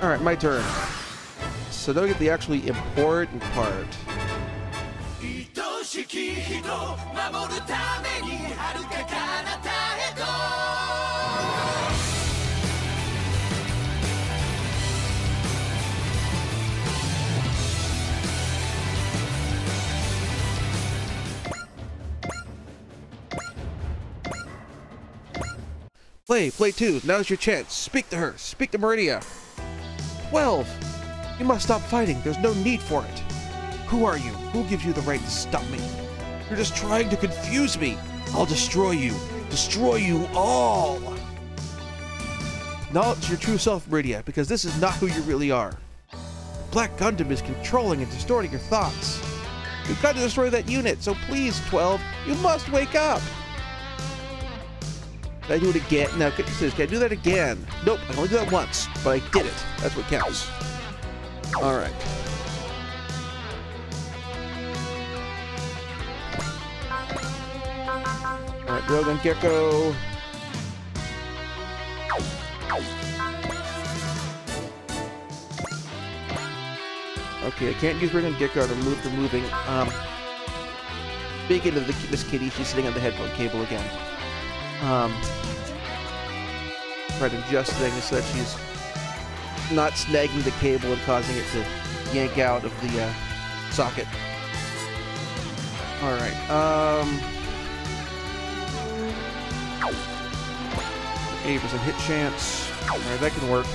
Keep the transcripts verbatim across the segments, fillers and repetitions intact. Alright, my turn. So now we get the actually important part. Play, play two. Now's your chance. Speak to her. Speak to Meridia. Twelve. You must stop fighting. There's no need for it. Who are you? Who gives you the right to stop me? You're just trying to confuse me. I'll destroy you. Destroy you all. Acknowledge your true self, Meridia, because this is not who you really are. Black Gundam is controlling and distorting your thoughts. You've got to destroy that unit, so please, twelve, you must wake up. Did I do it again? Now, get this. Can I do that again? Nope, I can only do that once, but I did it. That's what counts. Alright. Alright, Rogan Gecko. Okay, I can't use Rogan Gecko to move the moving. Um, big into the, Miss Kitty. She's sitting on the headphone cable again. Um, try to adjust things so that she's not snagging the cable and causing it to yank out of the uh, socket. All right. Um, eighty percent hit chance. All right, that can work.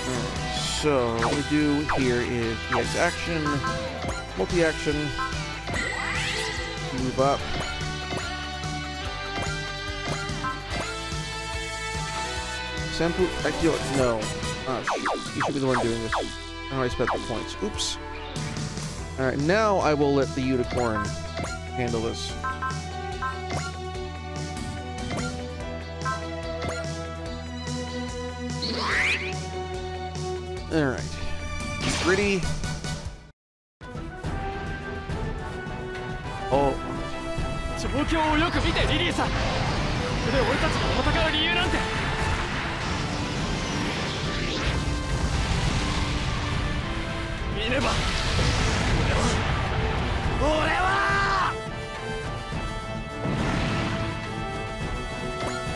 All right, so what we do here is yes, action, multi-action, move up. Sampu I feel it. No. Oh, you should be the one doing this. I already spent the points. Oops. Alright, now I will let the unicorn handle this. Alright. Gritty. Oh.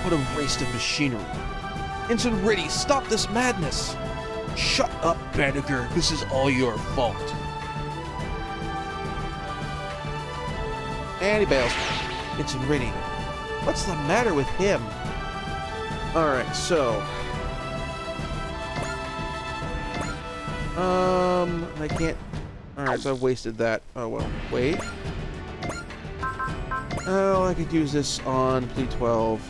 What a waste of machinery. Ensign Riddhe, stop this madness. Shut up, Banneker. This is all your fault. And he bails. Ensign Riddhe. What's the matter with him? Alright, so... Um, I can't... Alright, so I've wasted that. Oh, well, wait. Oh, I could use this on Plea Twelve.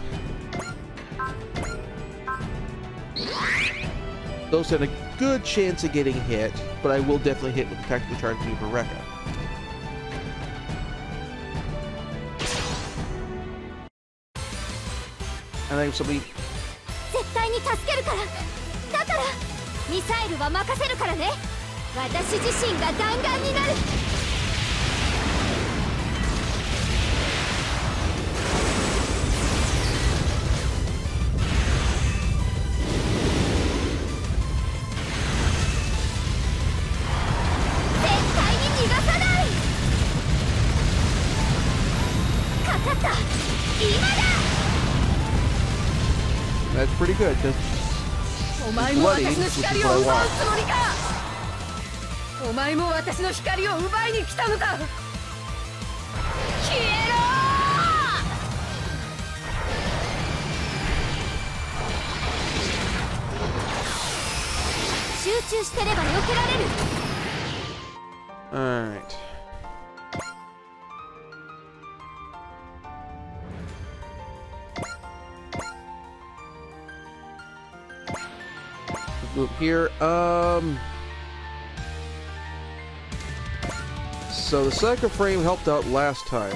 Those had a good chance of getting hit, but I will definitely hit with the tactical charge to Mereka. And I have somebody... That's pretty good, because... Bloody, which is what I want. Alright. Move here. Um, so the Psycho Frame helped out last time.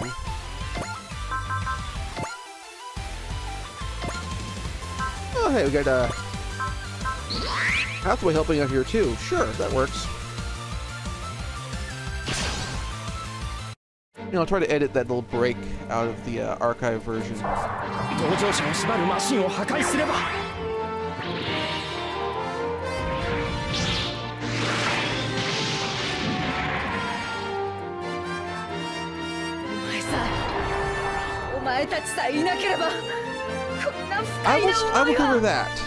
Oh, hey, we got uh, Hathaway helping out here too. Sure, that works. know, I'll try to edit that little break out of the uh, archive version. I will, I will cover that.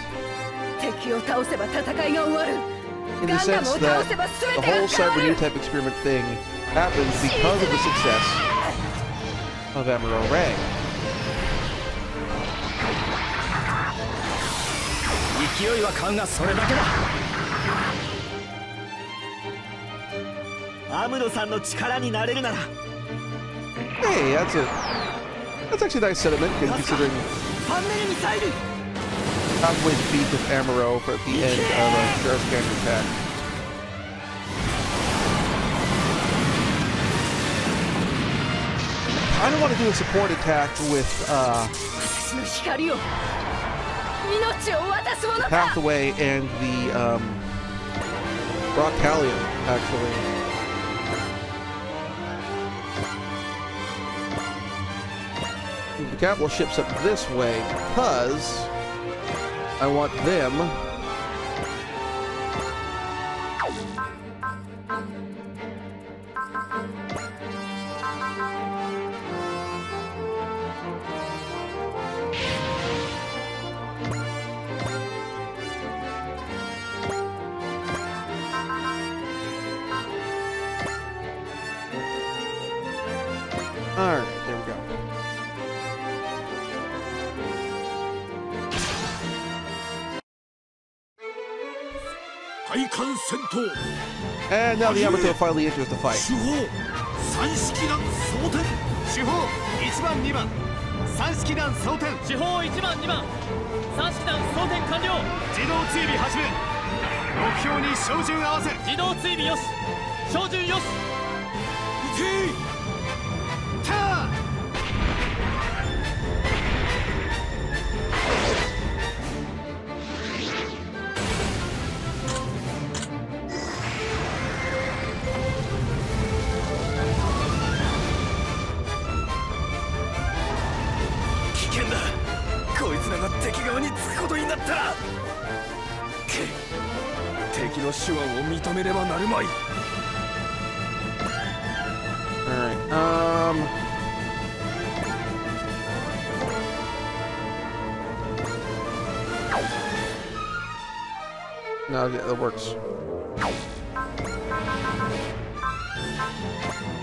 In the sense that the whole Cyber New Type experiment thing happens because of the success of Amuro Ray. Hey, that's a that's actually a nice sentiment considering halfway the beat of Amuro for at the end of a Garencieres attack. I don't want to do a support attack with uh, Pathway and the um, Rockalion, actually. Move the capital ships up this way because I want them and now the Yamato finally enters the fight. Alright, um... no, that works.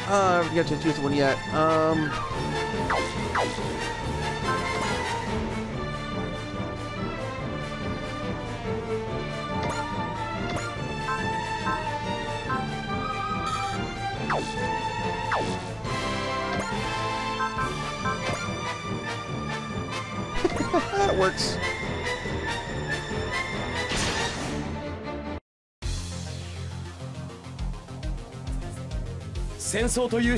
Uh, I haven't got to choose one yet. Um... That works. Actually,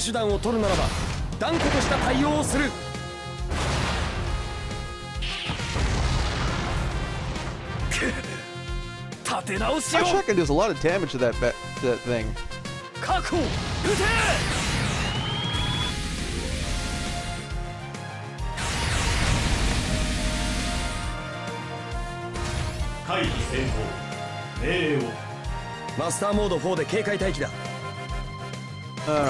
I can do a lot of damage to that, bet to that thing. Master Mode fourで警戒待機だ。 Okay,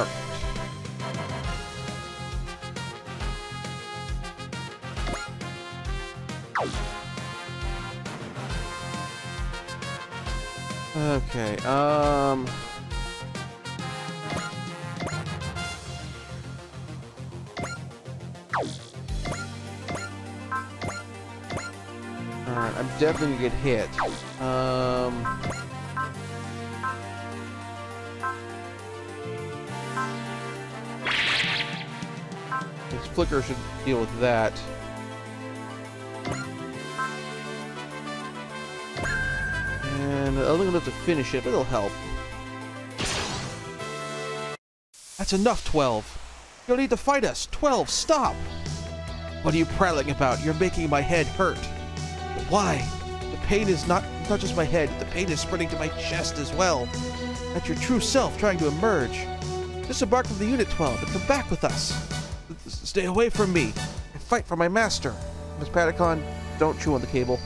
um... alright, I'm definitely gonna get hit. Um... Flicker should deal with that. And I don't think I'll have to finish it, but it'll help. That's enough, twelve! You don't need to fight us! twelve, stop! What are you prattling about? You're making my head hurt. But why? The pain is not, not just my head, the pain is spreading to my chest as well. That's your true self trying to emerge. Disembark from the Unit twelve and come back with us. Stay away from me and fight for my master. Miss Patacon, don't chew on the cable.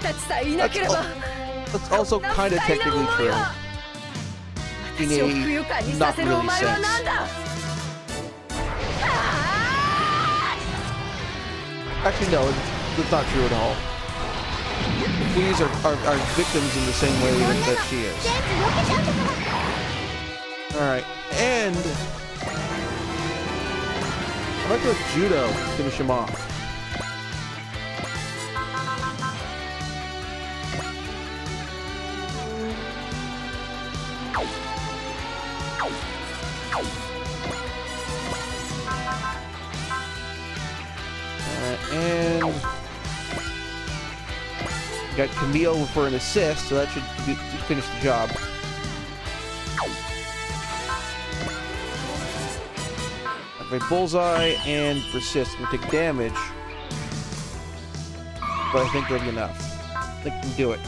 That's, al that's also kind of technically true. In a not really sense. Actually, no, that's not true at all. These are, are, are victims in the same way that she is. Alright, and... I might go with Judo to finish him off. Got Kamille for an assist, so that should do, finish the job. Okay, bullseye and persist. I'm gonna take damage, but I think that'll be enough. I think we can do it.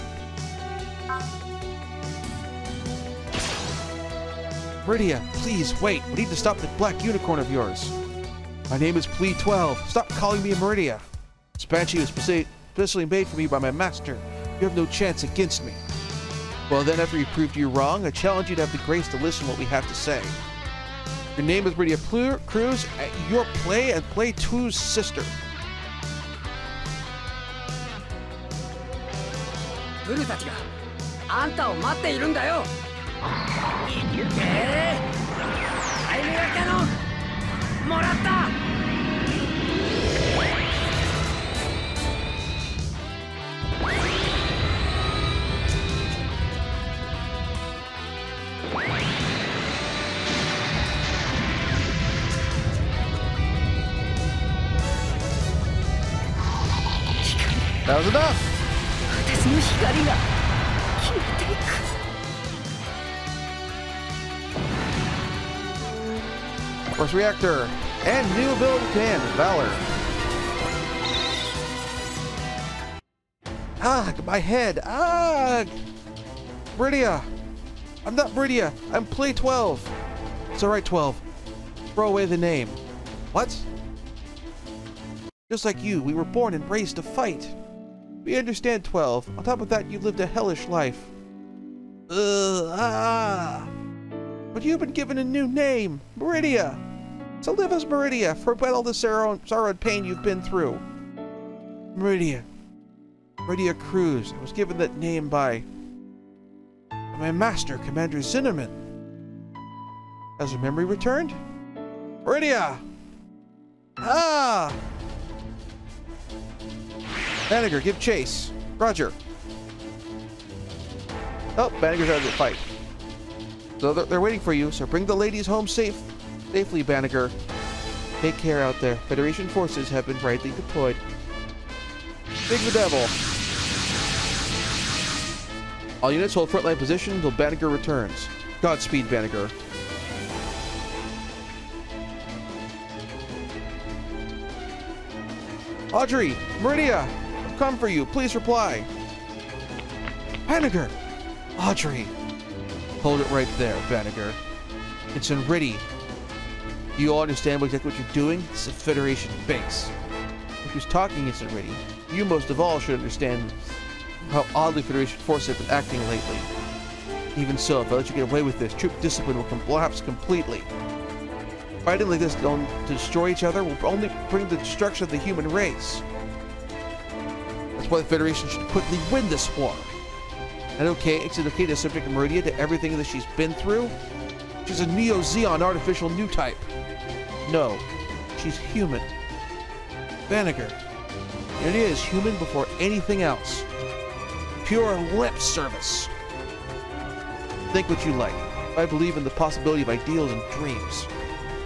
Meridia, please wait. We need to stop the black unicorn of yours. My name is Plea Twelve. Stop calling me Meridia. This Banshee was specific. Especially made for me by my master. You have no chance against me. Well then, after you proved you wrong, I challenge you to have the grace to listen to what we have to say. Your name is Marida Cruz, your play and play two's sister. That was enough! Force Reactor! And new ability command, Valor! Ah, my head! Ah! Meridia! I'm not Meridia! I'm Plea Twelve! It's alright, twelve. Throw away the name. What? Just like you, we were born and raised to fight. We understand, twelve. On top of that, you lived a hellish life. Ugh, ah. But you've been given a new name, Meridia. So live as Meridia, forget all the sorrow, sorrow and pain you've been through. Meridia. Meridia Cruz. I was given that name by my master, Commander Zinnerman. Has her memory returned? Meridia! Ah! Banneker, give chase. Roger. Oh, Banneker's out of the fight. So they're, they're waiting for you, so bring the ladies home safe, safely, Banneker. Take care out there. Federation forces have been rightly deployed. Big the devil. All units hold frontline position until Banneker returns. Godspeed, Banneker. Audrey, Meridia, I've come for you. Please reply. Vanegar! Audrey! Hold it right there, Vanegar. Instant Riddy. You all understand exactly what you're doing? It's a Federation base. If who's talking Instant Riddy, you most of all should understand how oddly Federation forces have been acting lately. Even so, if I let you get away with this, troop discipline will collapse completely. Fighting like this don't destroy each other will only bring the destruction of the human race. That's why the Federation should quickly win this war. And okay, it's okay to subject Meridia to everything that she's been through? She's a Neo-Zeon artificial new type. No, she's human. Vanegar. It is human before anything else. Pure lip service. Think what you like. I believe in the possibility of ideals and dreams.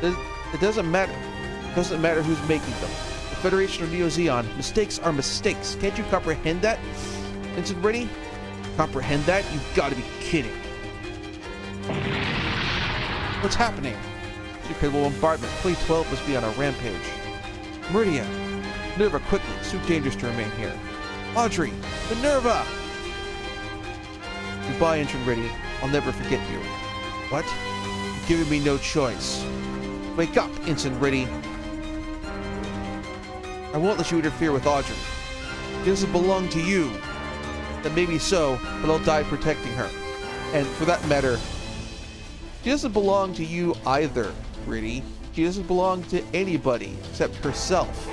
It doesn't matter. It doesn't matter who's making them. The Federation of Neo-Zeon, mistakes are mistakes. Can't you comprehend that? Instant Riddy? Comprehend that? You've got to be kidding. What's happening? Supercable bombardment. Plea twelve must be on a rampage. Meridia. Minerva, quickly. It's too dangerous to remain here. Audrey. Minerva! Goodbye, Instant Riddy. I'll never forget you. What? You've given me no choice. Wake up, Instant Riddy. I won't let you interfere with Audrey. It doesn't belong to you. That may be so, but I'll die protecting her. And for that matter, she doesn't belong to you either, Riddy. She doesn't belong to anybody except herself.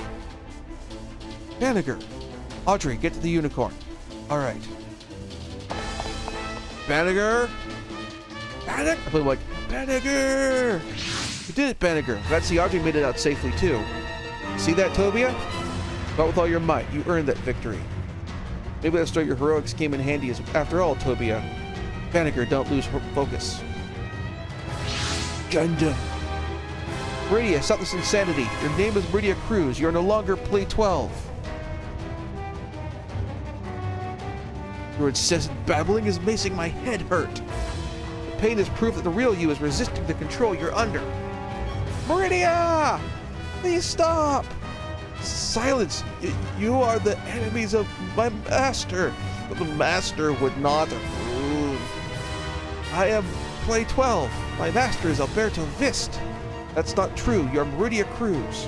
Vanegar! Audrey, get to the unicorn. Alright. Banneker! Banneker! I played like, Banneker! You did it, Banneker. Glad to see Audrey made it out safely, too. See that, Tobia? Not with all your might. You earned that victory. Maybe that's where your heroics came in handy after all, Tobia. Banneker, don't lose focus. Gundam! Meridia, stop this insanity. Your name is Marida Cruz. You're no longer Plea twelve. Your incessant babbling is making my head hurt. The pain is proof that the real you is resisting the control you're under. Meridia! Please stop! Silence! Y you are the enemies of my master. But the master would not approve. I am Play twelve. My master is Alberto Vist. That's not true. You're Meridia Cruz.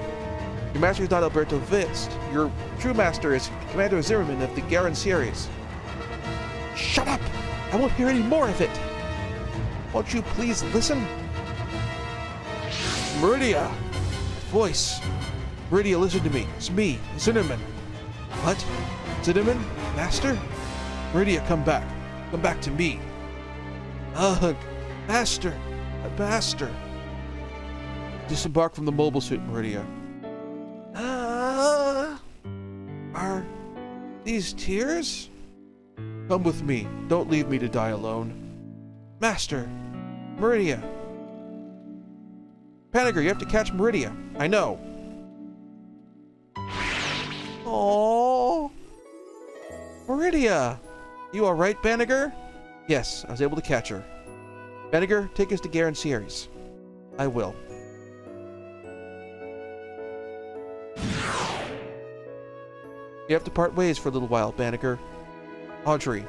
Your master is not Alberto Vist. Your true master is Commander Zinnerman of the Garencieres. Shut up! I won't hear any more of it! Won't you please listen? Meridia! Voice! Meridia, listen to me. It's me, Cinnamon. What? Cinnamon? Master? Meridia, come back. Come back to me. Ugh! Master! Master! Disembark from the mobile suit, Meridia. Ah! Are these tears? Come with me. Don't leave me to die alone. Master! Meridia! Banneker, you have to catch Meridia. I know. Aww. Meridia! You alright, Banneker? Yes, I was able to catch her. Banneker, take us to Garencieres. I will. You have to part ways for a little while, Banneker. Audrey,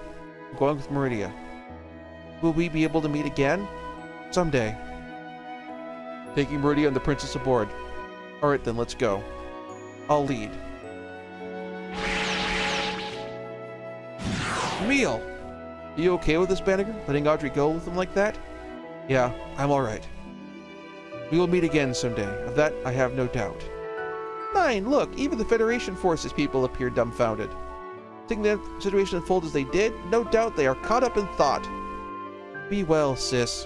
I'm going with Meridia. Will we be able to meet again? Someday. Taking Meridia and the princess aboard. Alright then, let's go. I'll lead. Emil! Are you okay with this, Banneker? Letting Audrey go with him like that? Yeah, I'm alright. We will meet again someday. Of that, I have no doubt. Nine, look! Even the Federation Forces people appear dumbfounded. Taking the situation unfold as they did, no doubt they are caught up in thought. Be well, sis.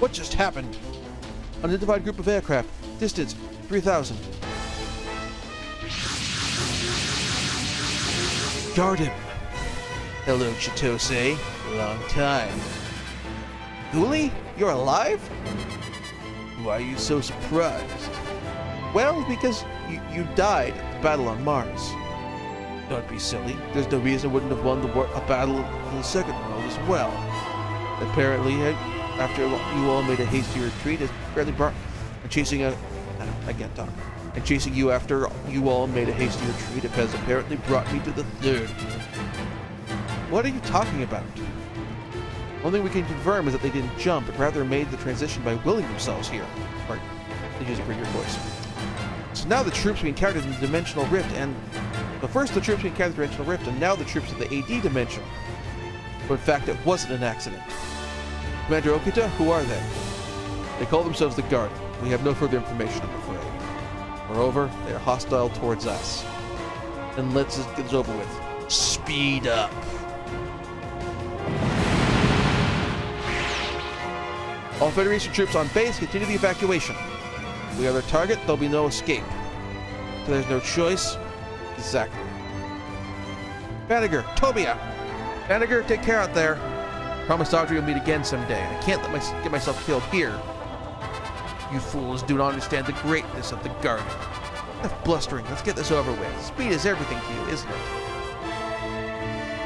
What just happened? Unidentified group of aircraft. Distance, three thousand. Guard him. Hello, Chitose. Long time. Ghoulie? You're alive? Why are you so surprised? Well, because you, you died at the battle on Mars. Don't be silly. There's no reason I wouldn't have won the war a battle in the second world as well. Apparently, after you all made a hasty retreat, it's fairly brought... And chasing a... I can't talk. And chasing you after you all made a hasty retreat, it has apparently brought me to the third. What are you talking about? One thing we can confirm is that they didn't jump, but rather made the transition by willing themselves here. Or, they just bring your voice. So now the troops we encountered in the Dimensional Rift, and... But first the troops we encountered in the Dimensional Rift, and now the troops of the A D Dimension. But in fact, it wasn't an accident. Commander Okita, who are they? They call themselves the Guard. We have no further information, I'm afraid. Moreover, they are hostile towards us. And let's just get this over with. Speed up! All Federation troops on base, continue the evacuation. If we are their target, there'll be no escape. So there's no choice. Exactly. Banneker, Tobia! Banneker, take care out there. Promised Audrey we'll meet again someday. I can't let my, get myself killed here. You fools do not understand the greatness of the Guard. Enough blustering, let's get this over with. Speed is everything to you, isn't it?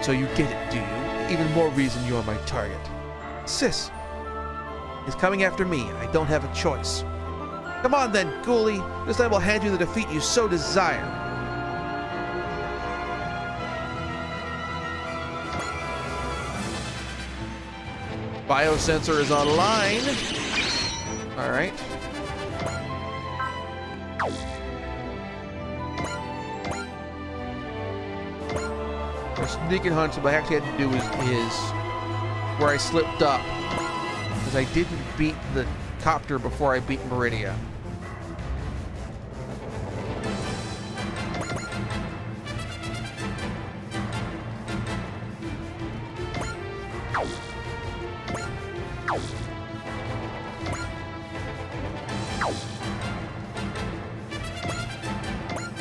So you get it, do you? Even more reason you are my target. Sis is coming after me, and I don't have a choice. Come on then, Ghoulie. This time I'll hand you the defeat you so desire. Biosensor is online. All right. We're sneaking hunts, so what I actually had to do is, is where I slipped up. Because I didn't beat the copter before I beat Meridia.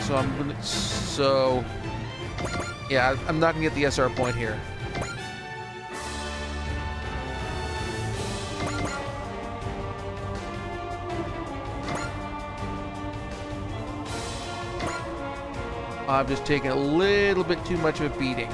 So I'm gonna, so, yeah, I'm not gonna get the S R point here. I'm just taking a little bit too much of a beating.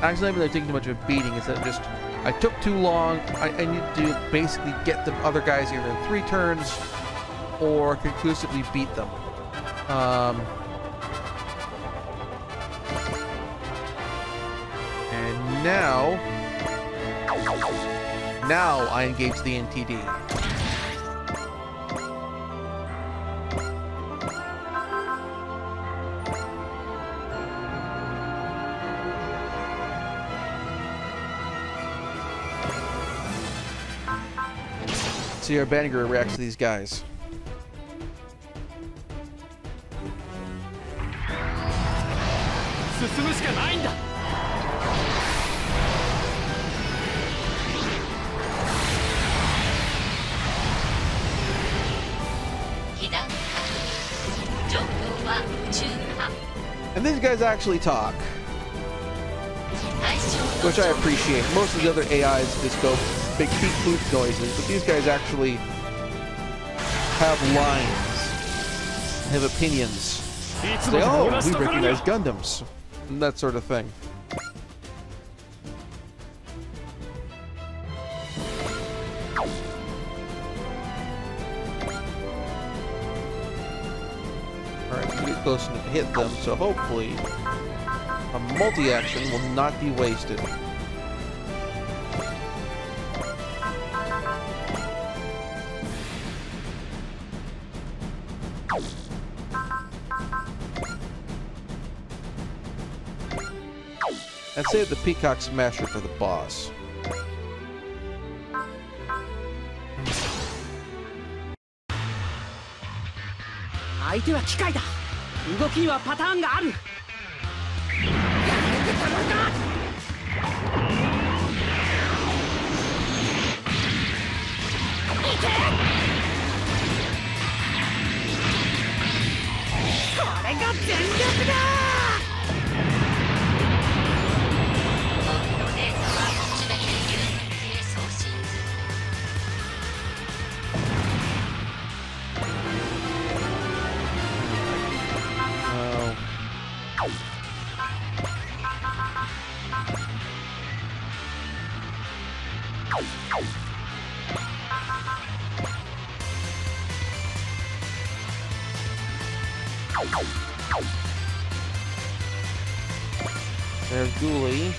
Actually, I'm not taking too much of a beating. It's that just I took too long. I, I need to basically get the other guys either in three turns or conclusively beat them. Um, and now, now I engage the N T D. See how Banneker reacts to these guys. And these guys actually talk, which I appreciate. Most of the other A Is just go big peep boop noises, but these guys actually have lines, have opinions. Say, oh, we recognize Gundams, and that sort of thing. Alright, so we get close enough to hit them, so hopefully a multi-action will not be wasted. I'd save the Peacock Smasher for the boss. There's Ghoulie.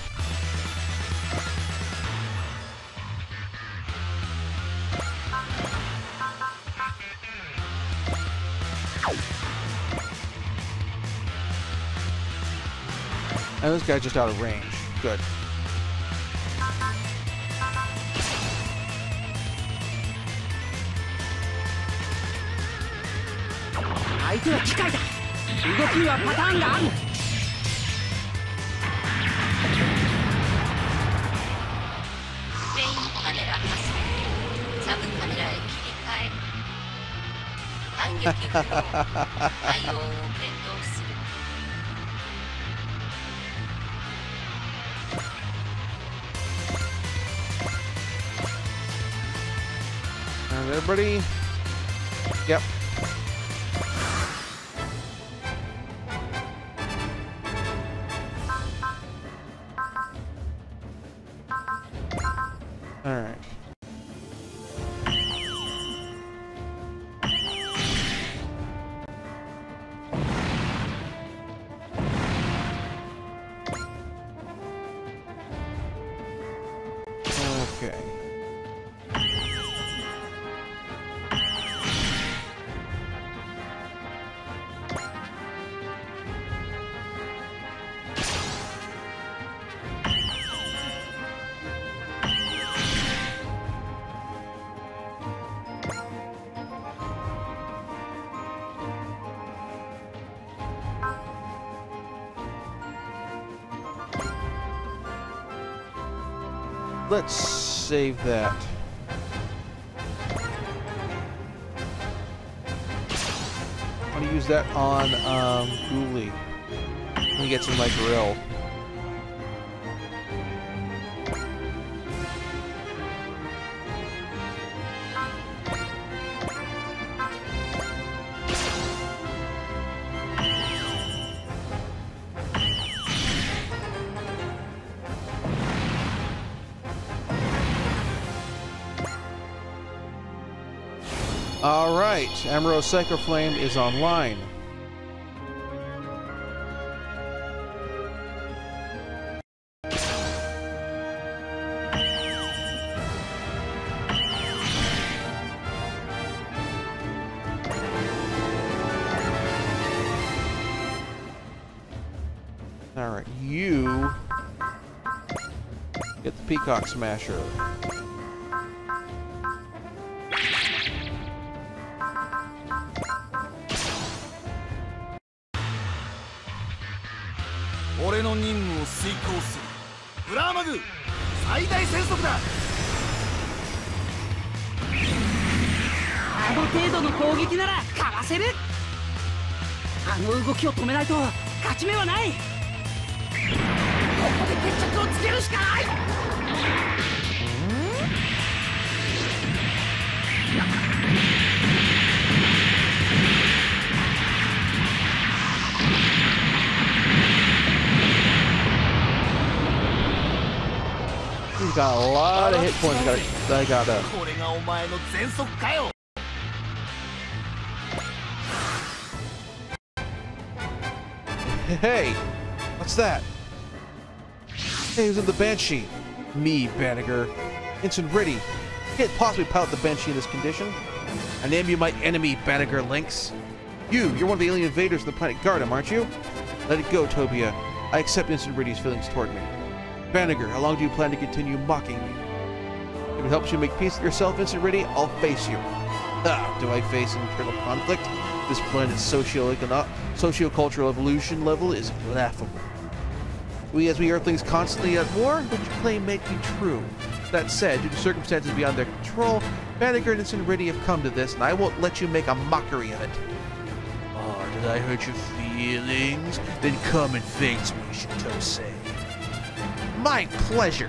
And this guy's just out of range. Good. Is everybody? Yep. Alright. Let's save that. I want to use that on um, Ghoulie. Let me get some like grill. Alright, Amuro Psychoflame is online. Alright, you get the Peacock Smasher. He's got a lot of hit points that I got up. Hey, what's that? Hey, who's in the Banshee? Me, Banneker. Instant Riddy. You can't possibly pilot the Banshee in this condition. I name you my enemy, Banneker Lynx. You, you're one of the alien invaders of the planet Gardam, aren't you? Let it go, Tobia. I accept Instant Riddy's feelings toward me. Banneker, how long do you plan to continue mocking me? If it helps you make peace with yourself, Instant Riddy, I'll face you. Ah, do I face internal conflict? This planet's socio-economic, socio-cultural evolution level is laughable. We, as we Earthlings, constantly at war, which you claim may be true. That said, due to circumstances beyond their control, Banneker and Ensign Riddhe have come to this, and I won't let you make a mockery of it. Oh, did I hurt your feelings? Then come and face me, Chitose. My pleasure.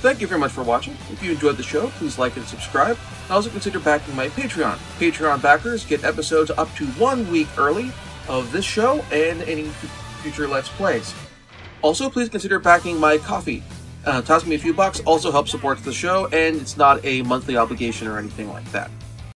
Thank you very much for watching. If you enjoyed the show, please like and subscribe. And also consider backing my Patreon. Patreon backers get episodes up to one week early of this show and any future Let's Plays. Also, please consider backing my coffee. Uh, toss me a few bucks also helps support the show, and it's not a monthly obligation or anything like that.